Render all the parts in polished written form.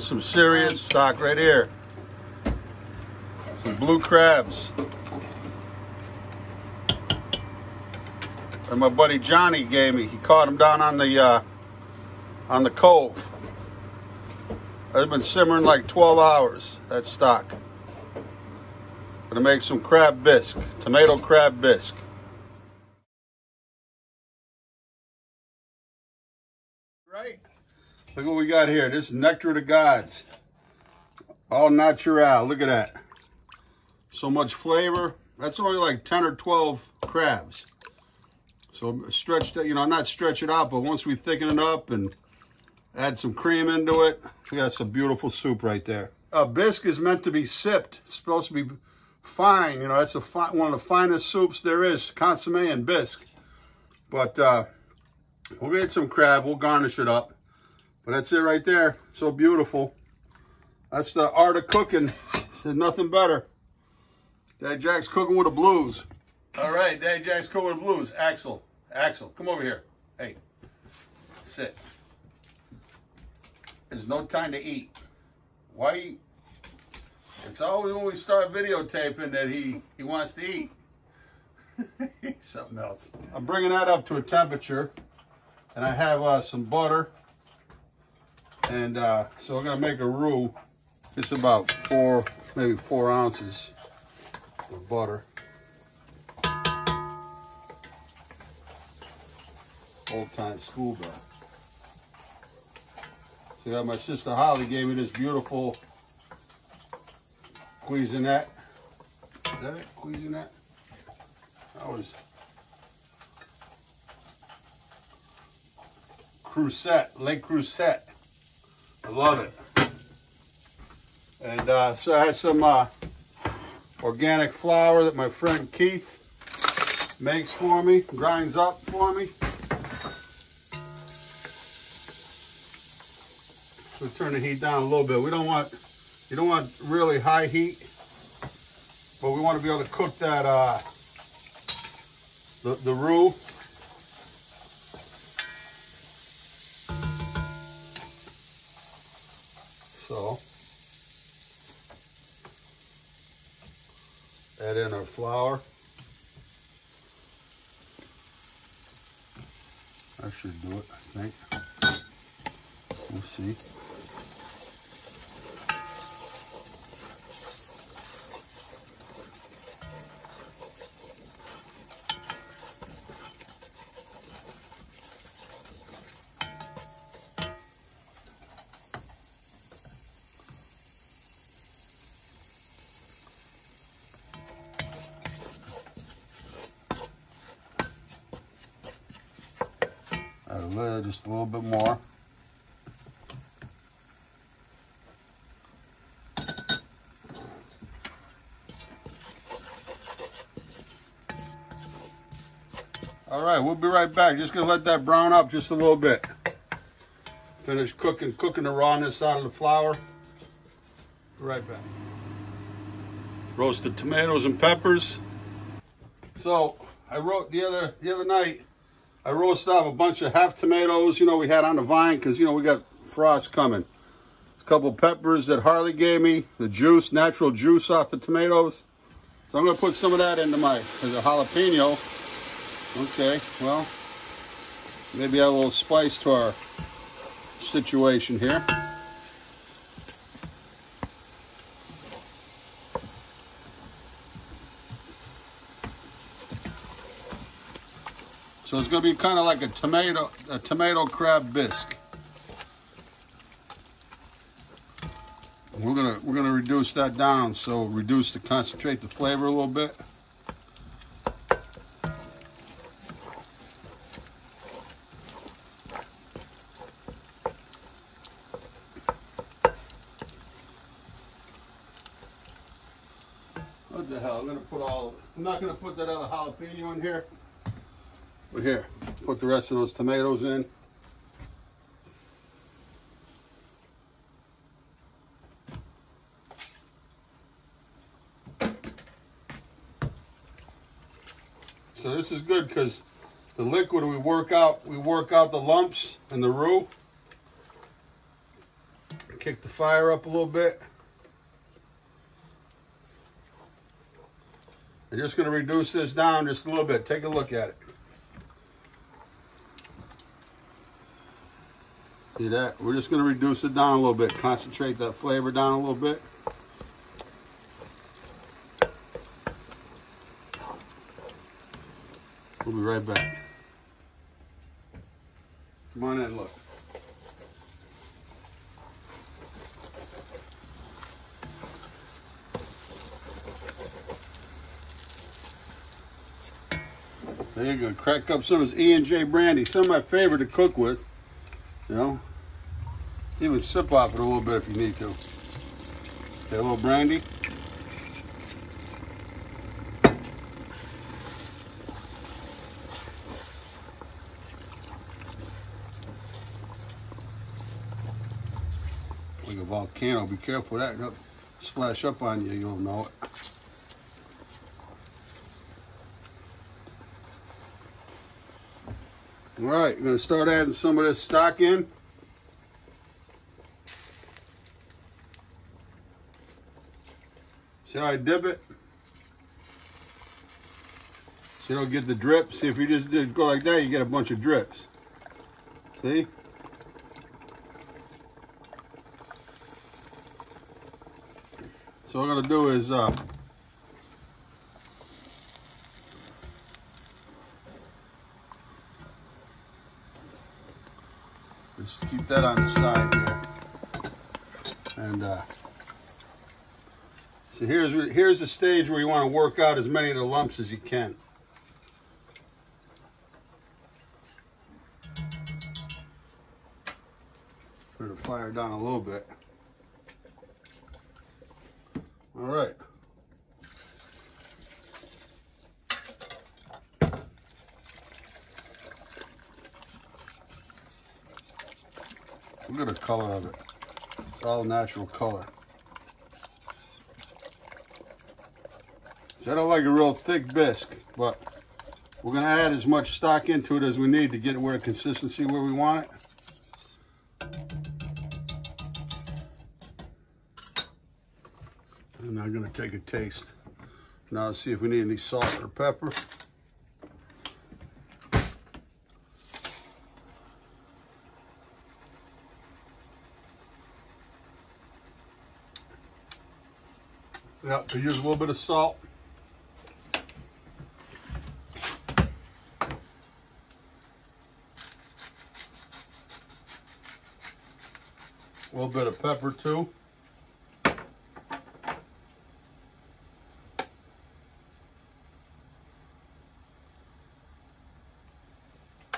some Syrian stock right here. Some blue crabs. And my buddy Johnny gave me. He caught him down on the cove. It's been simmering like 12 hours, that stock. Gonna make some crab bisque, tomato crab bisque. Right? Look what we got here. This is nectar of the gods. All natural. Look at that. So much flavor. That's only like 10 or 12 crabs. So stretch that, you know, not stretch it out, but once we thicken it up and add some cream into it, we got some beautiful soup right there. A bisque is meant to be sipped. It's supposed to be fine. You know, that's one of the finest soups there is, consommé and bisque. But we'll get some crab. We'll garnish it up. But that's it right there. So beautiful. That's the art of cooking. There's nothing better. Daddy Jack's cooking with the blues. All right, Daddy Jack's cooking with the blues. Axel, Axel, come over here. Hey, sit. There's no time to eat. Why eat? It's always when we start videotaping that he wants to eat. Something else. I'm bringing that up to a temperature, and I have some butter, and so I'm gonna make a roux. It's about maybe four ounces of butter. Old time school bell. So yeah, my sister Holly gave me this beautiful Cuisinette. Is that it? Cuisinette? That was Creuset, Le Creuset. I love it. And so I had some organic flour that my friend Keith makes for me, grinds up for me. We'll turn the heat down a little bit. You don't want really high heat, but we want to be able to cook that the roux. So add in our flour. I should do it, I think. We'll see. Just a little bit more. All right, we'll be right back. Just gonna let that brown up just a little bit. Finish cooking the rawness out of the flour. Be right back. Roasted tomatoes and peppers. So I wrote the other night. I roasted up a bunch of half tomatoes, you know, we had on the vine because, you know, we got frost coming. A couple of peppers that Harley gave me, the juice, natural juice off the tomatoes. So I'm going to put some of that into as a jalapeno. Okay, well, maybe add a little spice to our situation here. So it's gonna be kind of like a tomato crab bisque. And we're gonna reduce that down, so concentrate the flavor a little bit. What the hell? I'm not gonna put that other jalapeno in here. But here, put the rest of those tomatoes in. So this is good because the liquid we work out the lumps and the roux. kick the fire up a little bit. I'm just going to reduce this down just a little bit. Take a look at it. See that? We're just going to reduce it down a little bit. Concentrate that flavor down a little bit. We'll be right back. Come on in, look. There you go. Crack up some of this E&J brandy. Some of my favorite to cook with. You know? Even sip off it a little bit if you need to. Okay, a little brandy. Like a volcano. Be careful that don't splash up on you. You'll know it. All right, I'm going to start adding some of this stock in. See how I dip it? So you don't get the drips. See, if you just go like that, you get a bunch of drips. See? So what I'm going to do is... just keep that on the side here, and so here's the stage where you want to work out as many of the lumps as you can. Put the fire down a little bit. All right. Look at the color of it. It's all natural color. So I don't like a real thick bisque, but we're going to add as much stock into it as we need to get where consistency where we want it. I'm now going to take a taste. Now let's see if we need any salt or pepper. Yeah, to use a little bit of salt. A little bit of pepper too.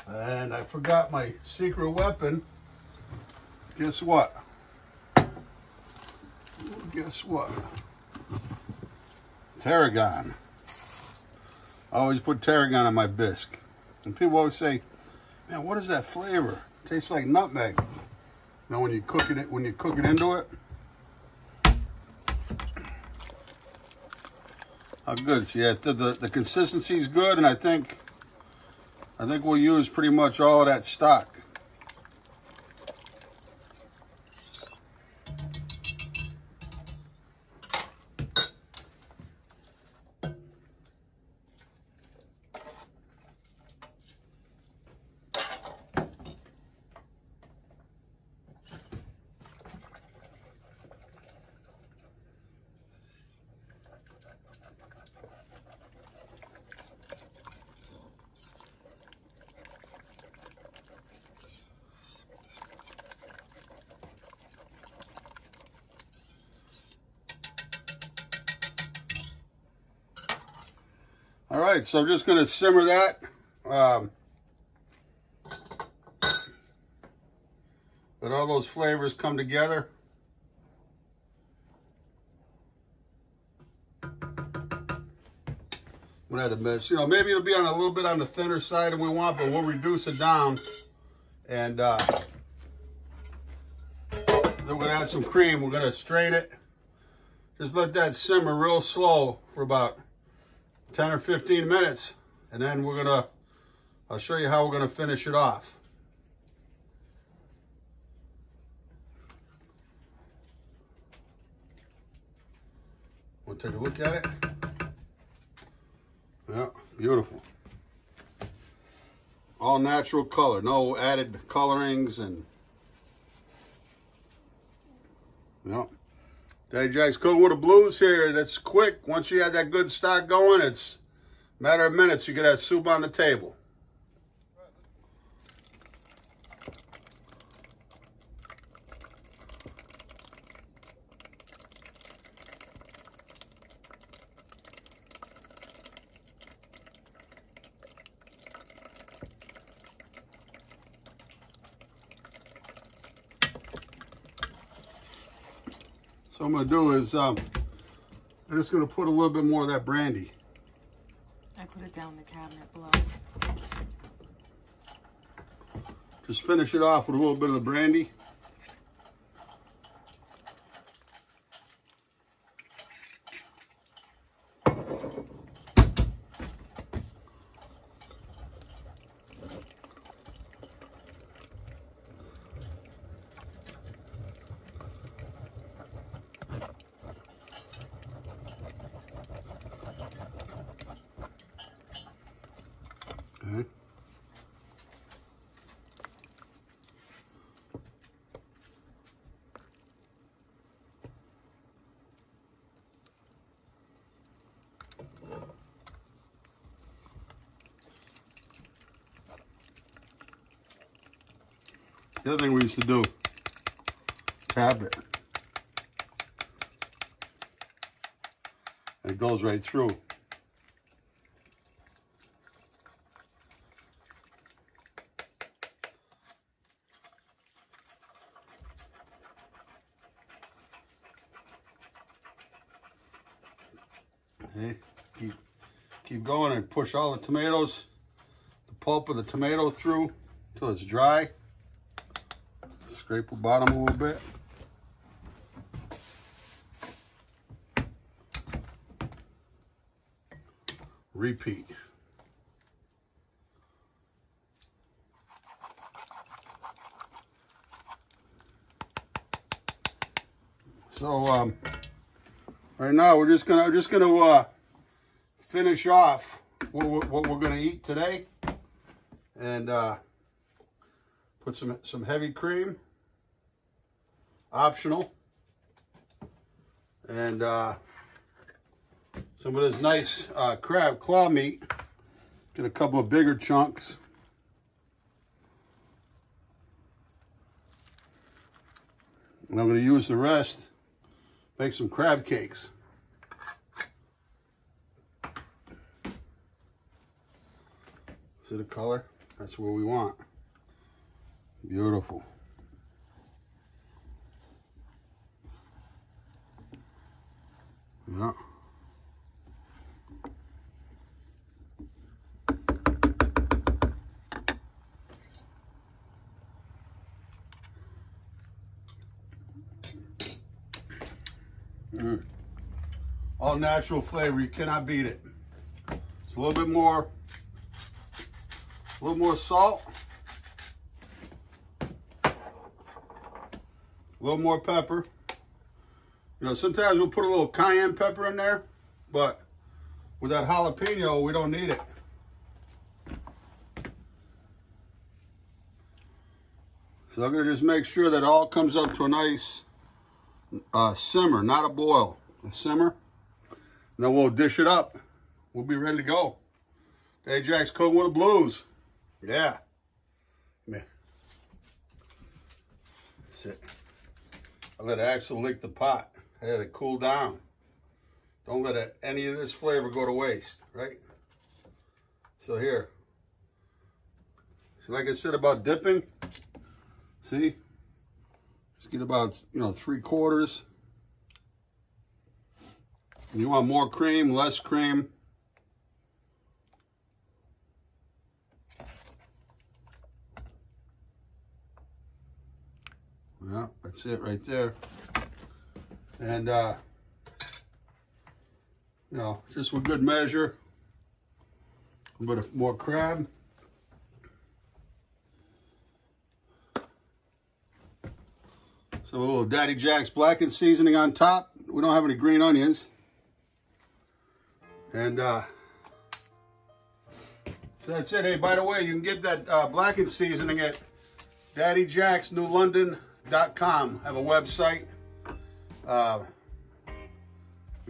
And I forgot my secret weapon. Guess what? Guess what? Tarragon. I always put tarragon on my bisque. And people always say, man, what is that flavor? It tastes like nutmeg. Now when you cook it into it. How good. See, the consistency is good, and I think we'll use pretty much all of that stock. All right, so I'm just going to simmer that. Let all those flavors come together. We'll add a mess. You know, maybe it'll be on a little bit on the thinner side than we want, but we'll reduce it down. And then we're going to add some cream. We're going to strain it. Just let that simmer real slow for about 10 or 15 minutes, and then I'll show you how we're gonna finish it off. We'll take a look at it. Yeah, beautiful. All natural color, no added colorings, and yeah. Daddy Jack's Cooking with the Blues here. That's quick. Once you have that good stock going, it's a matter of minutes. You get that soup on the table. So I'm going to do is, I'm just going to put a little bit more of that brandy. I put it down in the cabinet below. Just finish it off with a little bit of the brandy. The other thing we used to do, tap it. And it goes right through. Okay. Keep going and push all the tomatoes, the pulp of the tomato through till it's dry. Scrape the bottom a little bit. Repeat. So right now we're just gonna finish off what we're gonna eat today, and put some heavy cream. Optional, and some of this nice crab claw meat. Get a couple of bigger chunks. And I'm going to use the rest, make some crab cakes. See the color? That's what we want. Beautiful. Yeah. All natural flavor, you cannot beat it. It's a little more salt, a little more pepper. You know, sometimes we'll put a little cayenne pepper in there, but with that jalapeno, we don't need it. So I'm going to just make sure that all comes up to a nice simmer, not a boil, a simmer. And then we'll dish it up. We'll be ready to go. Daddy Jack's Cooking with the Blues. Yeah. Come here. Sit. I let Axel lick the pot. Let it cool down. Don't let any of this flavor go to waste, right? So here. So like I said about dipping, see? Just get about, you know, 3/4. And you want more cream, less cream. Yeah, that's it right there. And, you know, just with good measure, a little bit more crab. Some little Daddy Jack's blackened seasoning on top. We don't have any green onions. And so that's it. Hey, by the way, you can get that blackened seasoning at Daddy Jack's New London.com. I have a website.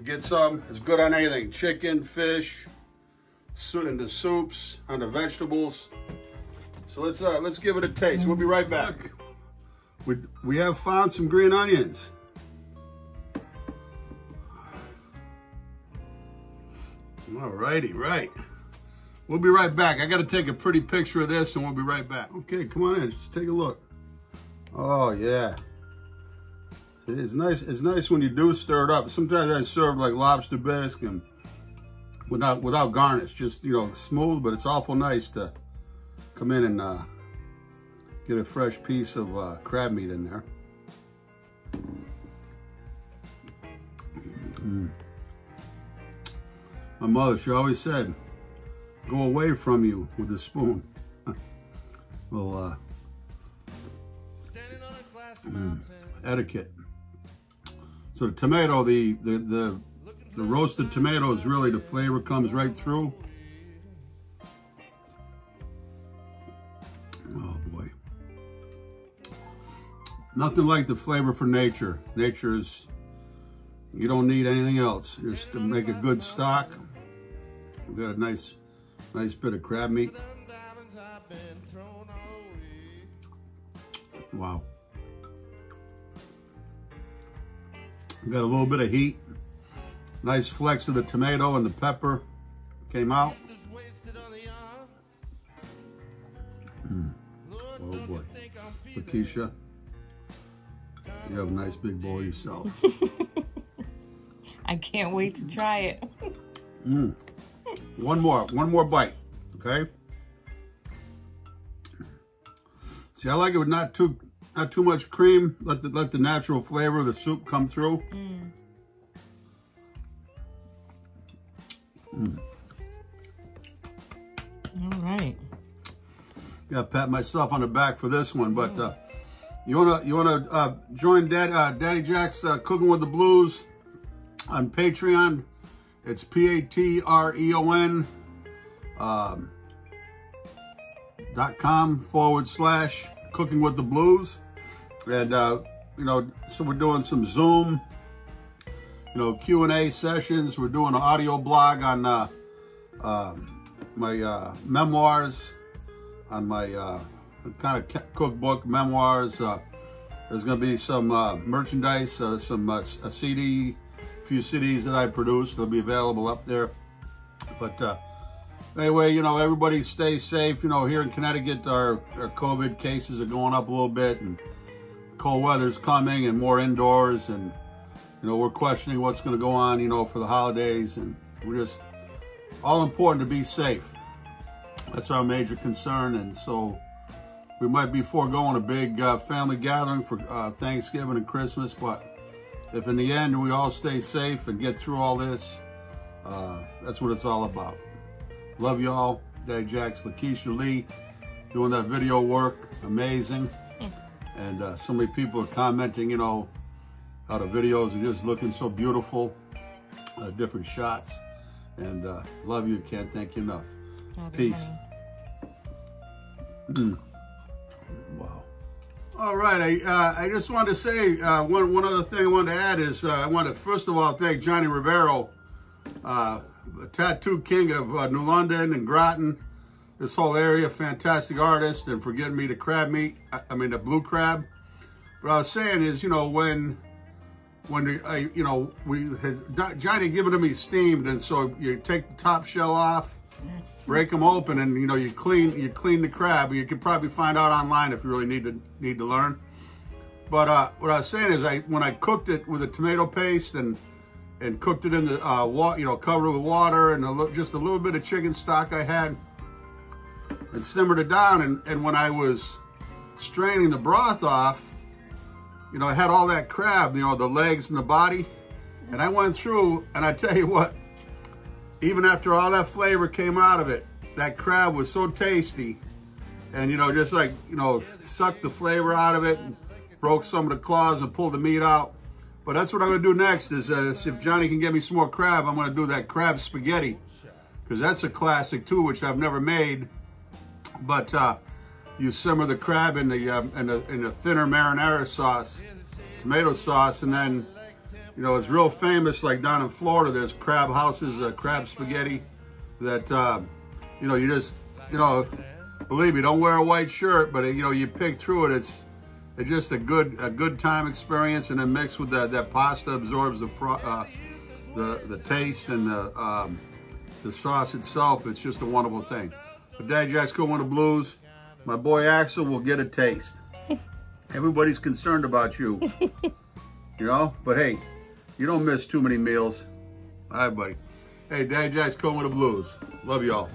Get some. It's good on anything. Chicken, fish, in the soups, on the vegetables. So let's give it a taste. We'll be right back. We have found some green onions. Alrighty, right. We'll be right back. I got to take a pretty picture of this and we'll be right back. Okay, come on in. Just take a look. Oh, yeah. It's nice. It's nice when you do stir it up. Sometimes I serve like lobster bisque and without garnish, just smooth. But it's awful nice to come in and get a fresh piece of crab meat in there. Mm. My mother, she always said, "Go away from you with a spoon." Well, standing on a glass mountain. Etiquette. So the tomato, the roasted tomatoes, really the flavor comes right through. Oh boy. Nothing like the flavor for nature. Nature is, you don't need anything else. Just to make a good stock. We've got a nice bit of crab meat. Wow. We got a little bit of heat. Nice flex of the tomato and the pepper came out. Mm. Oh boy, Lakeisha, you have a nice big bowl yourself. I can't wait to try it. Mm. One more bite, okay? See, I like it with not too much cream. Let the natural flavor of the soup come through. Mm. Mm. All right. Gotta pat myself on the back for this one, but you wanna join Daddy Jack's Cooking with the Blues on Patreon. It's patreon.com/Cooking with the Blues. And, so we're doing some Zoom, Q&A sessions. We're doing an audio blog on my memoirs, on my kind of cookbook memoirs. There's going to be some merchandise, some a CD, a few CDs that I produced. They'll be available up there. But anyway, everybody stay safe. Here in Connecticut, our COVID cases are going up a little bit, and cold weather's coming and more indoors, and we're questioning what's going to go on for the holidays, and we're just all important to be safe. That's our major concern. And so we might be foregoing a big family gathering for Thanksgiving and Christmas, but if in the end we all stay safe and get through all this, that's what it's all about. Love y'all. Daddy Jack's, Lakeisha Lee doing that video work, amazing. And so many people are commenting, how the videos are just looking so beautiful, different shots. And love you, can't thank you enough. Peace. Wow. All right, I just wanted to say one other thing I wanted to add is I want to first of all thank Johnny Rivero, tattoo king of New London and Groton. This whole area, fantastic artist, and for getting me the crab meat, the blue crab. What I was saying is, Johnny gave it to me steamed, and so you take the top shell off, break them open, and you clean the crab. You can probably find out online if you really need to learn. But what I was saying is, when I cooked it with a tomato paste and cooked it in the water, covered with water and just a little bit of chicken stock I had, and simmered it down, and when I was straining the broth off, I had all that crab, the legs and the body, and I went through, and I tell you what, even after all that flavor came out of it, that crab was so tasty, and just like, sucked the flavor out of it, and broke some of the claws and pulled the meat out. But that's what I'm going to do next is see if Johnny can get me some more crab. I'm going to do that crab spaghetti because that's a classic too, which I've never made. But you simmer the crab in a thinner marinara sauce, tomato sauce, and then, you know, it's real famous like down in Florida. There's crab houses, crab spaghetti that, you know, you just, you know, believe me, don't wear a white shirt, but, you know, you pick through it. It's just a good time experience, and then mixed with that pasta absorbs the taste and the sauce itself. It's just a wonderful thing. But Daddy Jack's Cooking With The Blues. My boy Axel will get a taste. Everybody's concerned about you, you know. But hey, you don't miss too many meals. All right, buddy. Hey, Daddy Jack's Cooking With The Blues. Love y'all.